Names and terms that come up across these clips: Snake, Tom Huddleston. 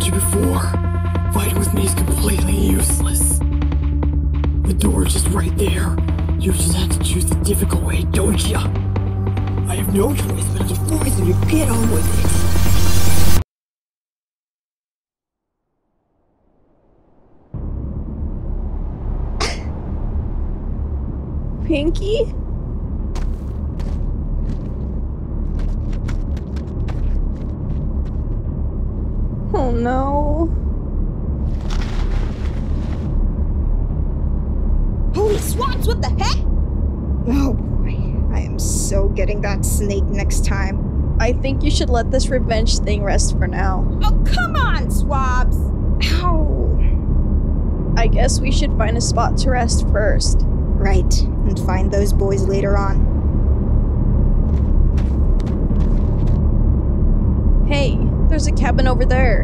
told you before, fighting with me is completely useless. The door is just right there. You just have to choose the difficult way, don't ya? I have no choice but to force you to get on with it. Pinky? Oh no. Holy swats, what the heck? Oh boy, I am so getting that snake next time. I think you should let this revenge thing rest for now. Oh, come on, swabs! Ow. I guess we should find a spot to rest first. Right, and find those boys later on. Hey, there's a cabin over there.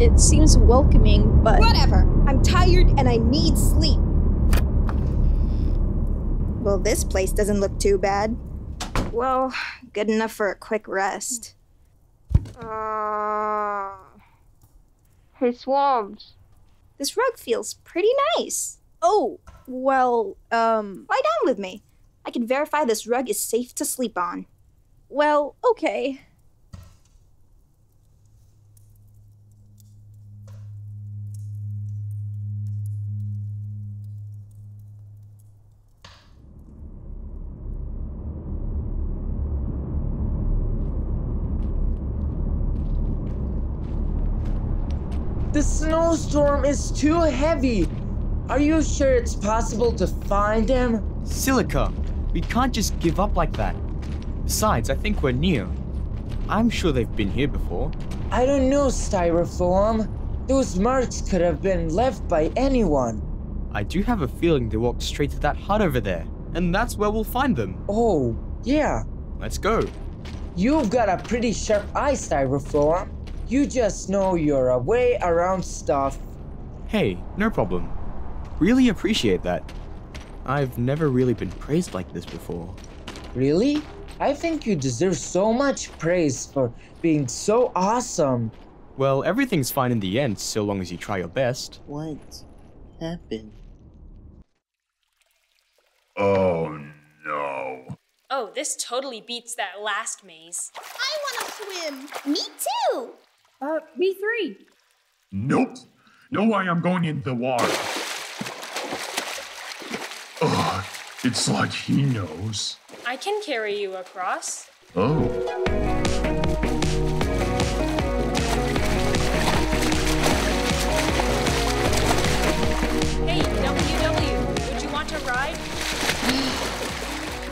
It seems welcoming, but... Whatever! I'm tired and I need sleep! Well, this place doesn't look too bad. Well, good enough for a quick rest. Hey, Swabs. This rug feels pretty nice. Oh! Well, lie down with me. I can verify this rug is safe to sleep on. Well, okay. The snowstorm is too heavy. Are you sure it's possible to find him? Silica, we can't just give up like that. Besides, I think we're near. I'm sure they've been here before. I don't know, Styrofoam. Those marks could have been left by anyone. I do have a feeling they walked straight to that hut over there, and that's where we'll find them. Oh, yeah. Let's go. You've got a pretty sharp eye, Styrofoam. You just know your way around stuff. Hey, no problem. Really appreciate that. I've never really been praised like this before. Really? I think you deserve so much praise for being so awesome. Well, everything's fine in the end, so long as you try your best. What happened? Oh no. Oh, this totally beats that last maze. I wanna swim! Me too! Me three. Nope. No way I'm going in the water. Ugh, it's like he knows. I can carry you across. Oh. Hey, WW, would you want to ride?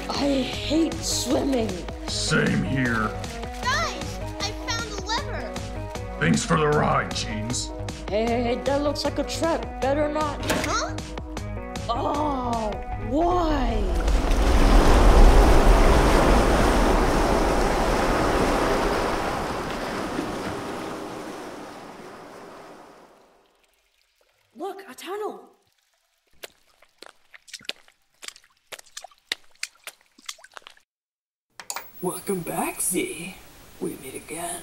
I hate swimming. Same here. Guys, I found a lever. Thanks for the ride, Jeans. Hey, that looks like a trap. Better not. Huh? Oh, why? Look, a tunnel. Welcome back, Z. We meet again.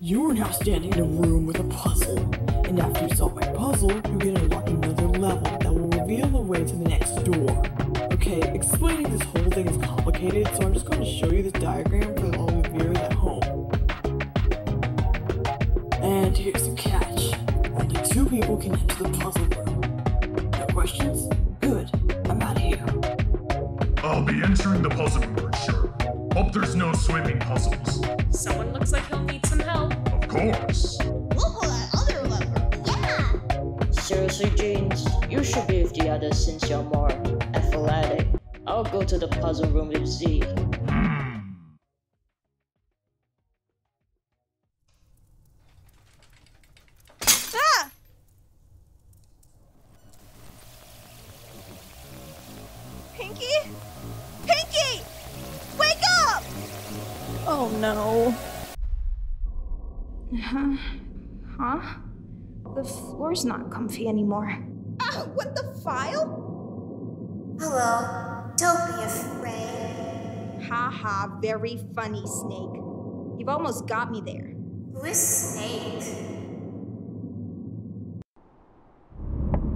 You're now standing in a room with a puzzle. And after you solve my puzzle, you can unlock another level that will reveal the way to the next door. Okay, explaining this whole thing is complicated, so I'm just going to show you this diagram for all the viewers at home. And here's the catch. Only 2 people can enter the puzzle room. No questions? Good. I'm out of here. I'll be entering the puzzle room for sure. Hope there's no swimming puzzles. Someone looks like he'll need some help. Of course. Seriously, Jeans, you should be with the others since you're more athletic. I'll go to the puzzle room with Z. Ah! Pinky? Pinky! Wake up! Oh no. Huh? The floor's not comfy anymore. What the file? Hello, don't be afraid. Haha, very funny, Snake. You've almost got me there. Who is Snake?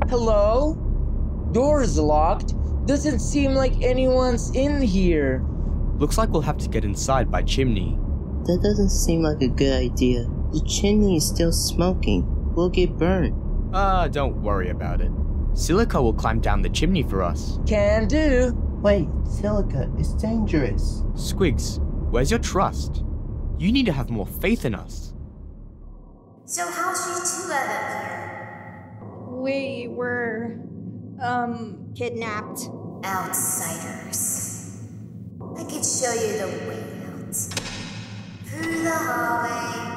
Hello? Door's locked. Doesn't seem like anyone's in here. Looks like we'll have to get inside by chimney. That doesn't seem like a good idea. The chimney is still smoking. We'll get burnt. Don't worry about it. Silica will climb down the chimney for us. Can do. Wait, Silica, it's dangerous. Squigs, where's your trust? You need to have more faith in us. So how'd you two get up here? We were... kidnapped. Outsiders. I could show you the way out. Through the hallway.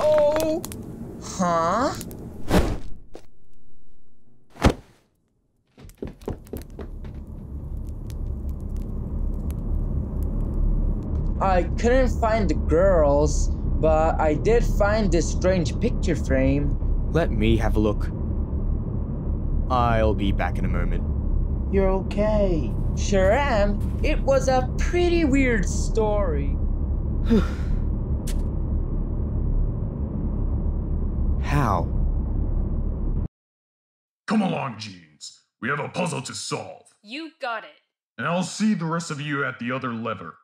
Oh! Huh? I couldn't find the girls, but I did find this strange picture frame. Let me have a look. I'll be back in a moment. You're okay. Sure am. It was a pretty weird story. How? Come along, Jeans. We have a puzzle to solve. You got it. And I'll see the rest of you at the other lever.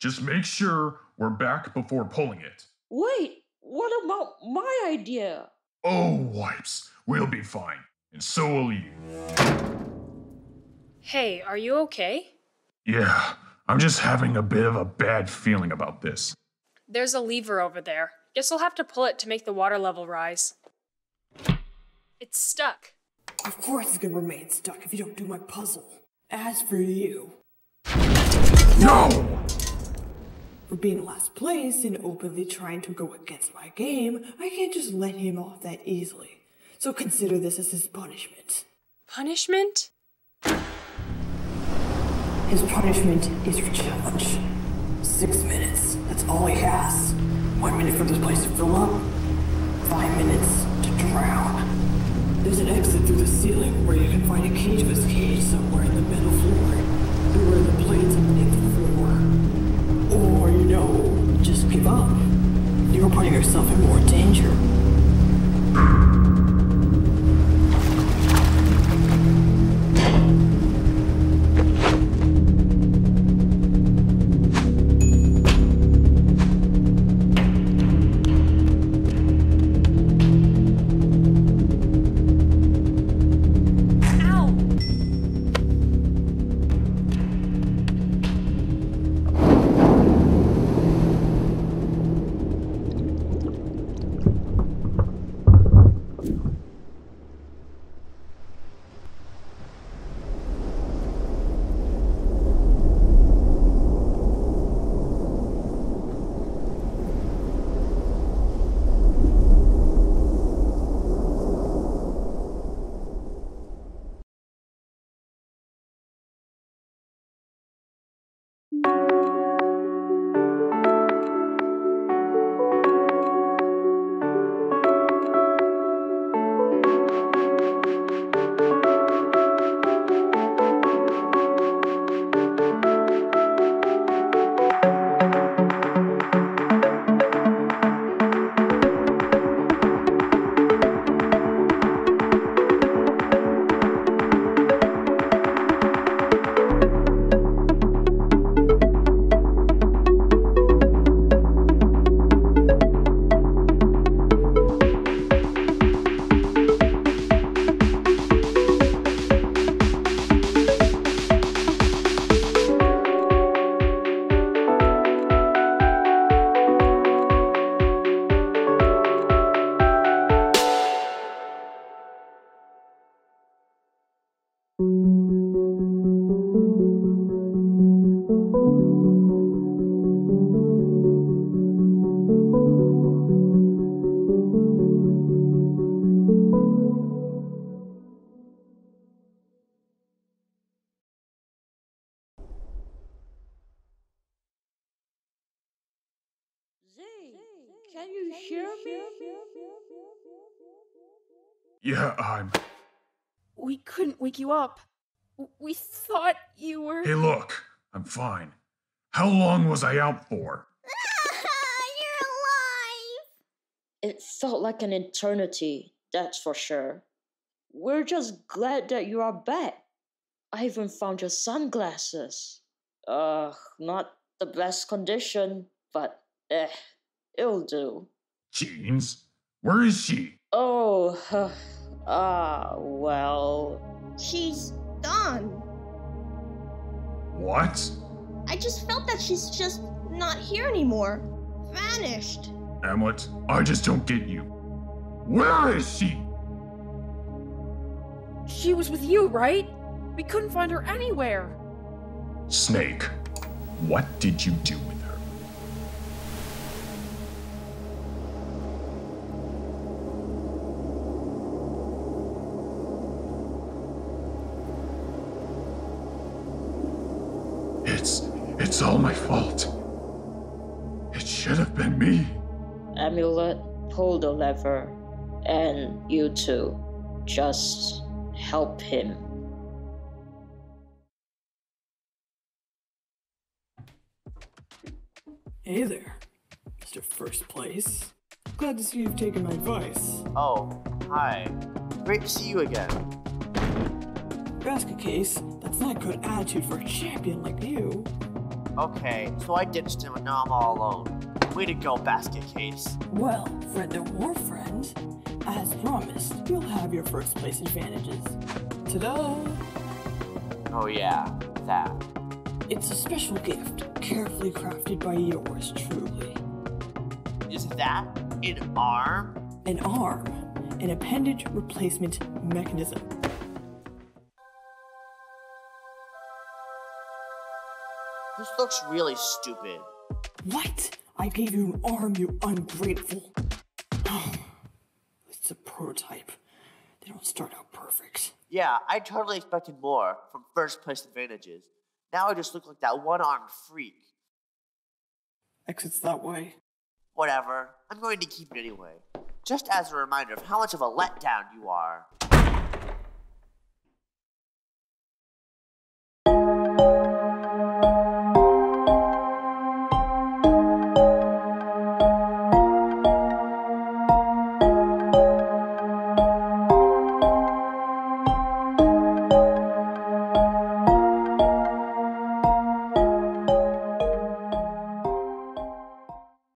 Just make sure we're back before pulling it. Wait, what about my idea? Oh, wipes. We'll be fine. And so will you. Hey, are you okay? Yeah, I'm just having a bit of a bad feeling about this. There's a lever over there. Guess I'll have to pull it to make the water level rise. It's stuck. Of course it's gonna remain stuck if you don't do my puzzle. As for you... No! For being last place and openly trying to go against my game, I can't just let him off that easily. So consider this as his punishment. Punishment? His punishment is your challenge. 6 minutes, that's all he has. 1 minute for this place to fill up, 5 minutes to drown. There's an exit through the ceiling where you can find a cage of his cage somewhere in the middle floor. Through where the plates of or, you know, just give up. You're putting yourself in more danger. Yeah, We couldn't wake you up. We thought you were- Hey, look. I'm fine. How long was I out for? You're alive! It felt like an eternity, that's for sure. We're just glad that you are back. I even found your sunglasses. Not the best condition, but it'll do. Jeans? Where is she? Oh, well... She's gone. What? I just felt that she's just not here anymore. Vanished. Hamlet, I just don't get you. Where is she? She was with you, right? We couldn't find her anywhere. Snake, what did you do with her? It's all my fault. It should have been me. Amulet, pull the lever. And you too. Just help him. Hey there, Mr. First Place. Glad to see you've taken my advice. Oh, hi. Great to see you again. Basket case, that's not a good attitude for a champion like you. Okay, so I ditched him and now I'm all alone. Way to go, Basket case. Well, friend or war friend, as promised, you'll have your first place advantages. Ta-da! Oh yeah, that. It's a special gift, carefully crafted by yours truly. Is that an arm? An arm, an appendage replacement mechanism. This looks really stupid. What? I gave you an arm, you ungrateful. It's a prototype. They don't start out perfect. Yeah, I totally expected more from first place advantages. Now I just look like that one-armed freak. Exit's that way. Whatever. I'm going to keep it anyway. Just as a reminder of how much of a letdown you are.